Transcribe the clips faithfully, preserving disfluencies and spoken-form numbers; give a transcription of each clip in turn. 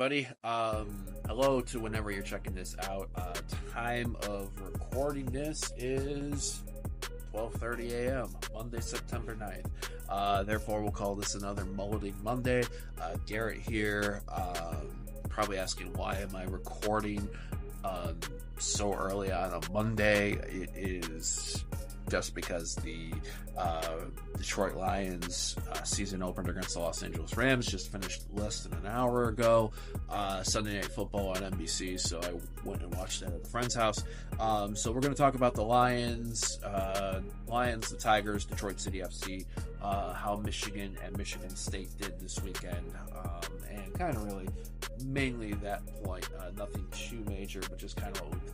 everybody. Um, hello to whenever you're checking this out. Uh, time of recording this is twelve thirty a m Monday, September ninth. Uh, therefore, we'll call this another Molding Monday. Uh, Garrett here, um, probably asking why am I recording um, so early on a Monday. It is just because the uh, Detroit Lions uh, season opener against the Los Angeles Rams just finished less than an hour ago. Uh, Sunday Night Football on N B C, so I went and watched that at a friend's house. Um, so we're going to talk about the Lions, uh, Lions, the Tigers, Detroit City F C, uh, how Michigan and Michigan State did this weekend, um, and kind of really mainly that point, uh, nothing too major, but just kind of what we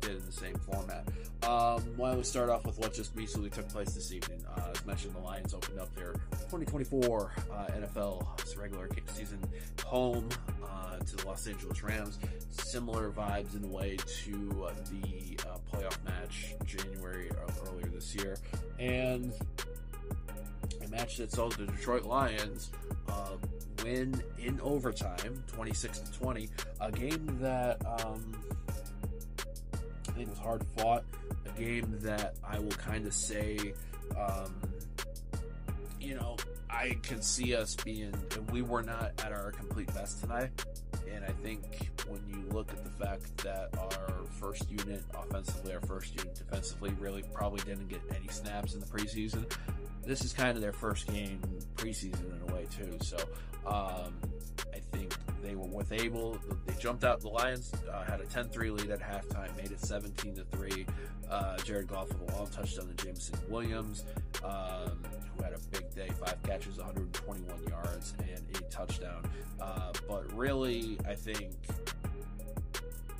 did in the same format. Um, why don't we start off with what just recently took place this evening? Uh, as mentioned, the Lions opened up their twenty twenty-four uh, N F L regular season home uh, to the Los Angeles Rams. Similar vibes in a way to uh, the uh, playoff match January or earlier this year, and a match that saw the Detroit Lions uh, win in overtime, twenty-six to twenty, a game that um, I think was hard fought, a game that I will kind of say, um, you know, I can see us being, we were not at our complete best tonight, and I think when you look at the fact that our first unit offensively, our first unit defensively really probably didn't get any snaps in the preseason. This is kind of their first game preseason in a way too, so um, I think they were with able. They jumped out. The Lions uh, had a ten three lead at halftime, made it seventeen to three. Uh, Jared Goff with a long touchdown to Jameson Williams, um, who had a big day, five catches, one hundred twenty-one yards, and a touchdown. Uh, but really, I think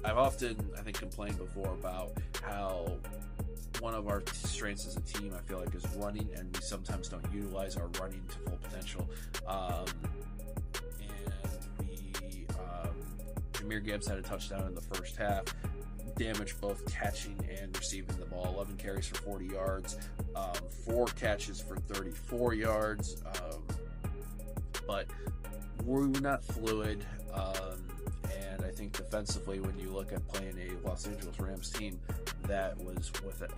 I've often I think complained before about how one of our strengths as a team, I feel like, is running, and we sometimes don't utilize our running to full potential. Um, and we, um, Amir Gibbs had a touchdown in the first half, damaged both catching and receiving the ball. eleven carries for forty yards, um, four catches for thirty-four yards. Um, but we're not fluid. Um, And I think defensively, when you look at playing a Los Angeles Rams team that was with a,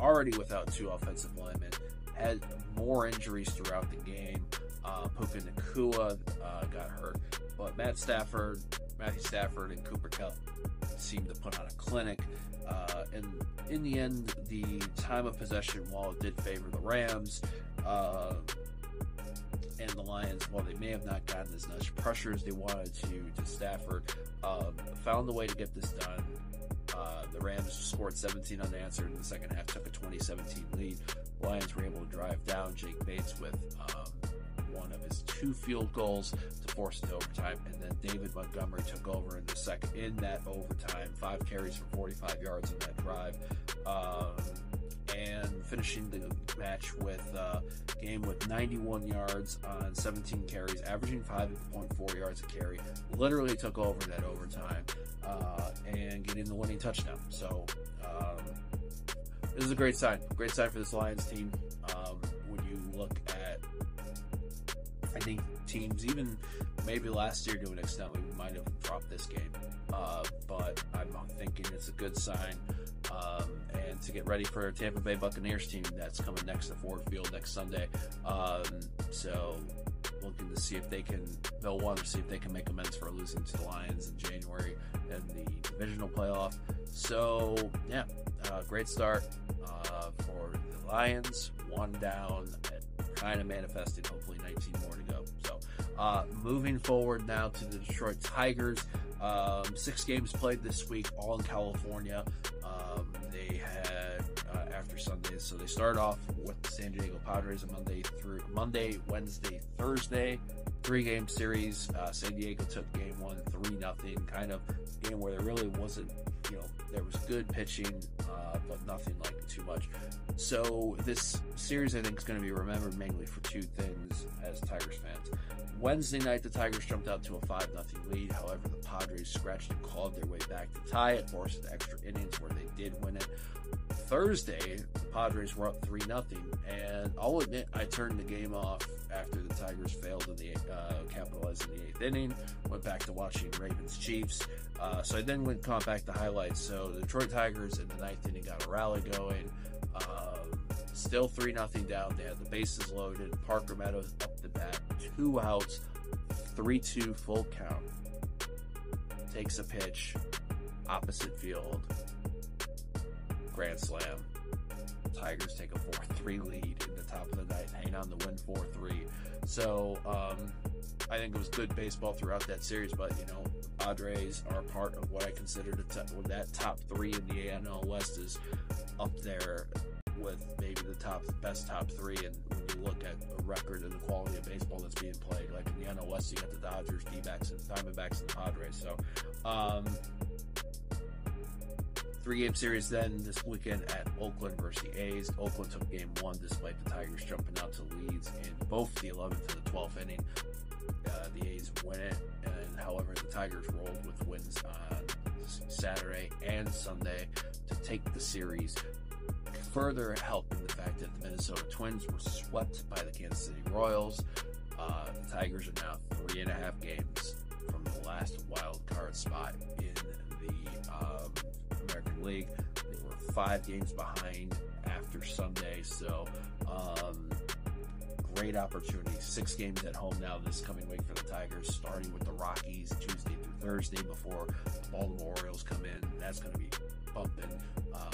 already without two offensive linemen, had more injuries throughout the game. Uh, Puka Nacua uh, got hurt, but Matt Stafford, Matthew Stafford, and Cooper Kupp seemed to put on a clinic. Uh, and in the end, the time of possession, while it did favor the Rams, uh, and the Lions, while they may have not gotten as much pressure as they wanted to, to Stafford, um, found a way to get this done. Uh, the Rams scored seventeen unanswered in the second half, took a twenty seventeen lead. Lions were able to drive down Jake Bates with um, one of his two field goals to force it to overtime, and then David Montgomery took over in the second in that overtime, five carries for forty-five yards in that drive. Um, And finishing the match with uh, game with ninety-one yards on seventeen carries, averaging five point four yards a carry, literally took over that overtime uh, and getting the winning touchdown. So um, this is a great sign, great sign for this Lions team. Um, when you look at, I think teams even maybe last year to an extent we might have dropped this game, uh, but I'm thinking it's a good sign. Um, and to get ready for a Tampa Bay Buccaneers team that's coming next to Ford Field next Sunday. Um, so looking to see if they can, they'll want to see if they can make amends for losing to the Lions in January in the divisional playoff. So yeah, uh, great start uh, for the Lions. One down, kind of manifested, hopefully nineteen more to go. So uh, moving forward now to the Detroit Tigers. Um, six games played this week, all in California. Um, they had uh, after Sundays, so they start off with the San Diego Padres on Monday through Monday, Wednesday, Thursday, three-game series. Uh, San Diego took game one, three nothing, kind of game where there really wasn't, you know, there was good pitching, uh, but nothing like too much. So this series, I think, is going to be remembered mainly for two things as Tigers fans. Wednesday night, the Tigers jumped out to a five nothing lead. However, the Padres scratched and clawed their way back to tie it, forced the extra innings where they did win it. Thursday, the Padres were up three nothing, and I'll admit I turned the game off after the Tigers failed in the uh, capitalized in the eighth inning. Went back to watching Ravens Chiefs. Uh, so I then went caught back to highlights. So the Detroit Tigers in the ninth inning got a rally going. Um, still three nothing down. They had the bases loaded. Parker Meadows up the bat, two outs, three two full count. Takes a pitch, opposite field. Grand slam. Tigers take a four three lead in the top of the night, hang on to win four three. So um, I think it was good baseball throughout that series, but you know, Padres are part of what I consider the top, that top three in the A N L West is up there with maybe the top best top three. And when you look at the record and the quality of baseball that's being played, like in the N L West, you got the Dodgers, D-backs, and Diamondbacks, and the Padres. So um, three-game series then this weekend at Oakland versus the A's. Oakland took game one despite the Tigers jumping out to leads in both the eleventh and the twelfth inning. Uh, the A's win it, and however, the Tigers rolled with wins on Saturday and Sunday to take the series, further helping the fact that the Minnesota Twins were swept by the Kansas City Royals. Uh, the Tigers are now three and a half games from the last wild card spot in the um, American League. They were five games behind after Sunday, so um, great opportunity. Six games at home now this coming week for the Tigers, starting with the Rockies Tuesday through Thursday before the Baltimore Orioles come in. That's going to be bumping. Um,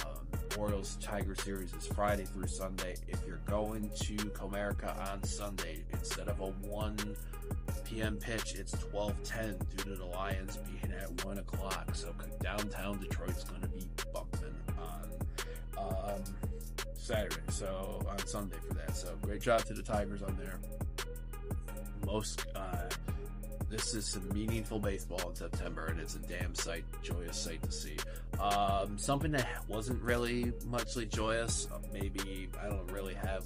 Orioles Tiger series is Friday through Sunday. If you're going to Comerica on Sunday, instead of a one p m pitch, it's twelve ten due to the Lions being at one o'clock. So downtown Detroit's going to be bumping on um, Saturday, so on Sunday for that. So great job to the Tigers on there. Most, uh, this is some meaningful baseball in September, and it's a damn sight, joyous sight to see. Um, something that wasn't really muchly joyous, maybe I don't really have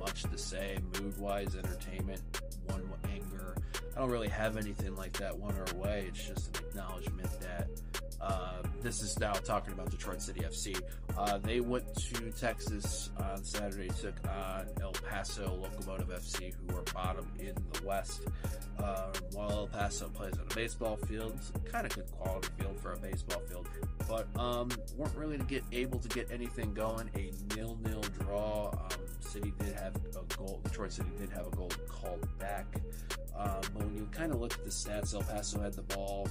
much to say mood-wise, entertainment, one anger. I don't really have anything like that one or away. It's just an acknowledgement that Uh, this is now talking about Detroit City F C. Uh, they went to Texas on Saturday, took on El Paso Locomotive F C, who are bottom in the West. Uh, while El Paso plays on a baseball field, it's kind of good quality field for a baseball field, but um, weren't really to get able to get anything going. A nil-nil draw. Um, City did have a goal. Detroit City did have a goal called back. Um, but when you kind of look at the stats, El Paso had the ball.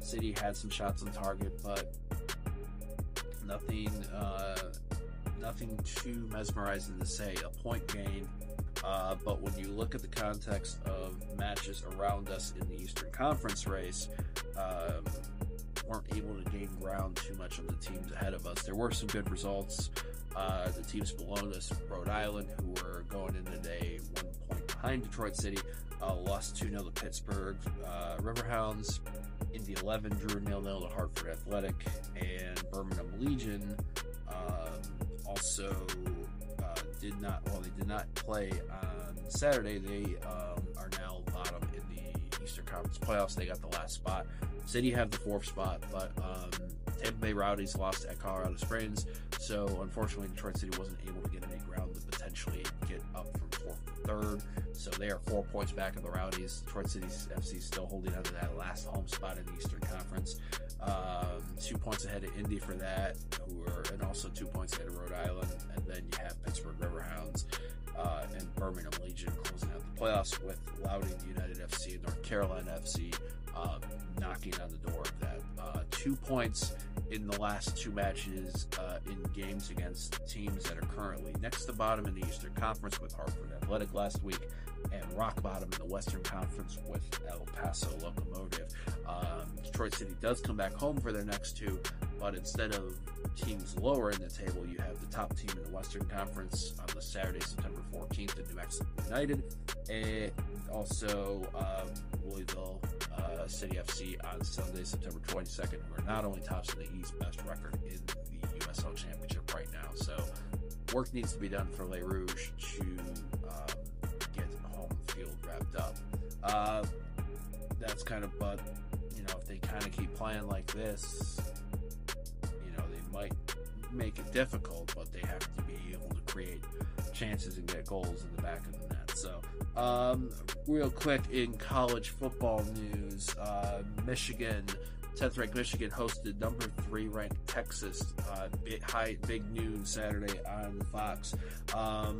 City had some shots on target, but nothing uh, nothing too mesmerizing to say. A point game, uh, but when you look at the context of matches around us in the Eastern Conference race, um, weren't able to gain ground too much on the teams ahead of us. There were some good results. Uh, the teams below us, Rhode Island, who were going in today one point behind Detroit City, uh, lost two nil to Pittsburgh uh, Riverhounds. Indy eleven drew nil nil to Hartford Athletic, and Birmingham Legion um, also uh, did not, well, they did not play on Saturday. They um, are now bottom in the Eastern Conference playoffs. They got the last spot. City have the fourth spot, but um, Tampa Bay Rowdies lost at Colorado Springs, so unfortunately Detroit City wasn't able to get any ground to potentially get up from fourth to third, so they are four points back of the Rowdies. Detroit City F C still holding on to that last home spot in the Eastern Conference, um, two points ahead of Indy for that, who are, and also two points ahead of Rhode Island, and then you have Pittsburgh Riverhounds uh, and Birmingham Legion closing out the playoffs with Loudoun United F C and North Carolina F C um, knocking on the door of that. Uh, two points in the last two matches uh, in games against teams that are currently next to bottom in the Eastern Conference with Hartford Athletic last week, and rock bottom in the Western Conference with El Paso Locomotive. Um, Detroit City does come back home for their next two, but instead of teams lower in the table, you have the top team in the Western Conference on the Saturday, September fourteenth in New Mexico United, and also um, Louisville uh, City F C on Sunday, September twenty-second, who are not only tops in the East, best record in the U S L Championship right now. So work needs to be done for Le Rouge to um, get the home field wrapped up. Uh, that's kind of, but you know, if they kind of keep playing like this, you know, they might make it difficult, but they have to be able to create chances and get goals in the back of the net. So, um, real quick in college football news, uh, Michigan, tenth ranked Michigan hosted number three ranked Texas. Uh, big, high, big noon Saturday on Fox. Um,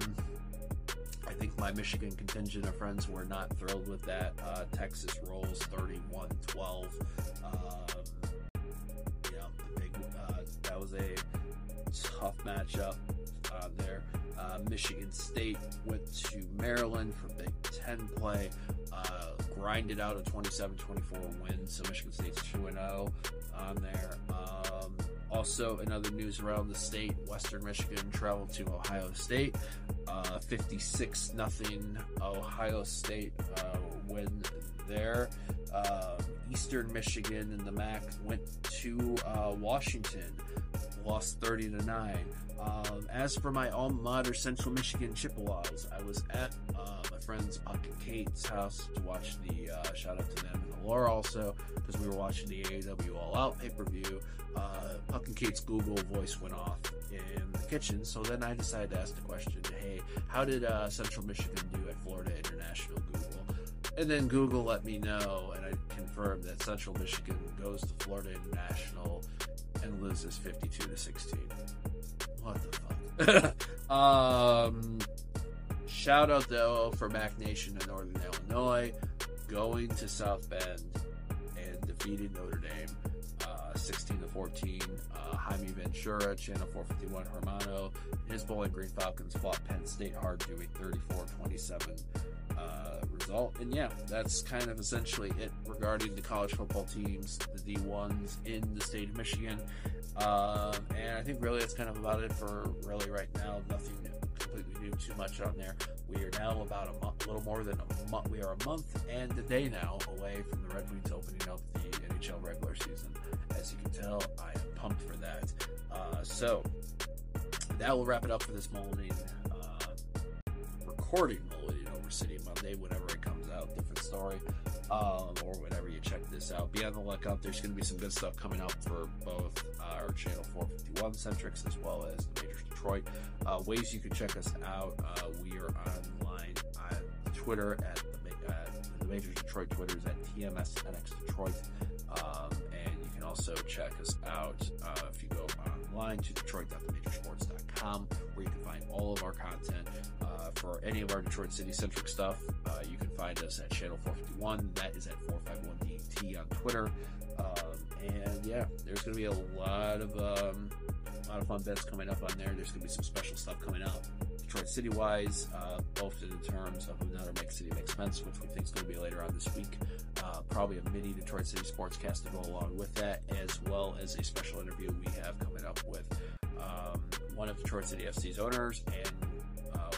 I think my Michigan contingent of friends were not thrilled with that. Uh, Texas rolls thirty-one twelve. Um, you know, the big, uh, that was a tough matchup uh, there. Uh, Michigan State went to Maryland for Big Ten play, uh, grinded out a twenty-seven twenty-four win. So Michigan State's two and oh on there. Um, also, in other news around the state, Western Michigan traveled to Ohio State. Uh, fifty-six nothing Ohio State uh, win there. Uh, Eastern Michigan and the M A C went to uh, Washington, lost thirty to nine. Um, as for my alma mater, Central Michigan Chippewas, I was at uh, my friend's Puck and Kate's house to watch the uh, shout out to them and the Lore also, because we were watching the A E W All Out pay-per-view. Uh, Puck and Kate's Google voice went off in the kitchen, so then I decided to ask the question, hey, how did uh, Central Michigan do at Florida International, Google? And then Google let me know, and I confirmed that Central Michigan goes to Florida International and loses fifty-two to sixteen. What the fuck? um, shout out though for Mac Nation in Northern Illinois going to South Bend and defeating Notre Dame sixteen to fourteen. Uh, Jaime Ventura, Channel four fifty-one Hermano, his Bowling Green Falcons fought Penn State hard to a thirty-four twenty-seven uh, result. And yeah, that's kind of essentially it regarding the college football teams, the D ones in the state of Michigan. Um, and I think really that's kind of about it for really right now. Nothing completely new, too much on there. We are now about a month, a little more than a month. We are a month and a day now away from the Red Wings opening up the N H L regular season. As you can tell, I am pumped for that. Uh, so that will wrap it up for this morning uh, recording, Mulligan Over City Monday. Whenever it comes out, different story, um, or whenever you check this out, be on the lookout. There's going to be some good stuff coming up for both uh, our Channel four fifty-one centrics as well as the Majors Detroit. Uh, ways you can check us out: uh, we are online on Twitter at the, uh, the Majors Detroit. Twitter is at T M S N X Detroit. Um, and you can also check us out uh, if you go online to Detroit dot the major sports dot com, where you can find all of our content. Uh, for any of our Detroit City-centric stuff, uh, you can find us at Channel four fifty-one. That is at four fifty-one D T on Twitter. Um, and yeah, there's going to be a lot of um, a lot of fun bets coming up on there. There's going to be some special stuff coming up Detroit City-wise, uh, both in terms of another Make City Make Sense, which we think is going to be later on this week. Uh, probably a mini Detroit City sportscast to go along with that, as well as a special interview we have coming up with um, one of Detroit City F C's owners and uh,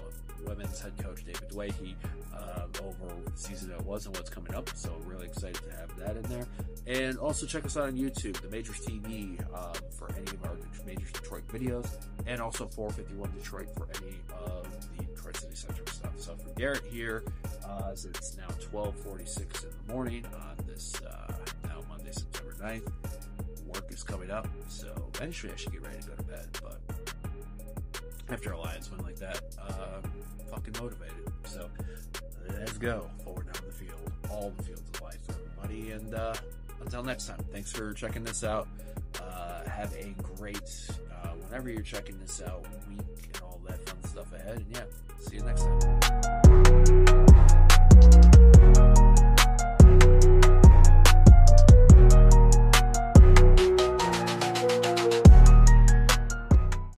women's head coach David Dwayne um, over the season that was and what's coming up. So really excited to have that in there. And also check us out on YouTube, The Majors T V, um, for any of our Majors Detroit videos, and also four fifty-one Detroit for any of the Detroit City centric stuff. So for Garrett here, uh, as it's now twelve forty-six in the morning on this uh, now Monday, September ninth. Work is coming up, so eventually I should get ready to go to bed, but after a Lions win like that, uh, I'm fucking motivated. So let's go forward down the field, all the fields of life, everybody. And uh, until next time, thanks for checking this out. Uh, have a great, uh, whenever you're checking this out, week and all that fun stuff ahead. And yeah, see you next time.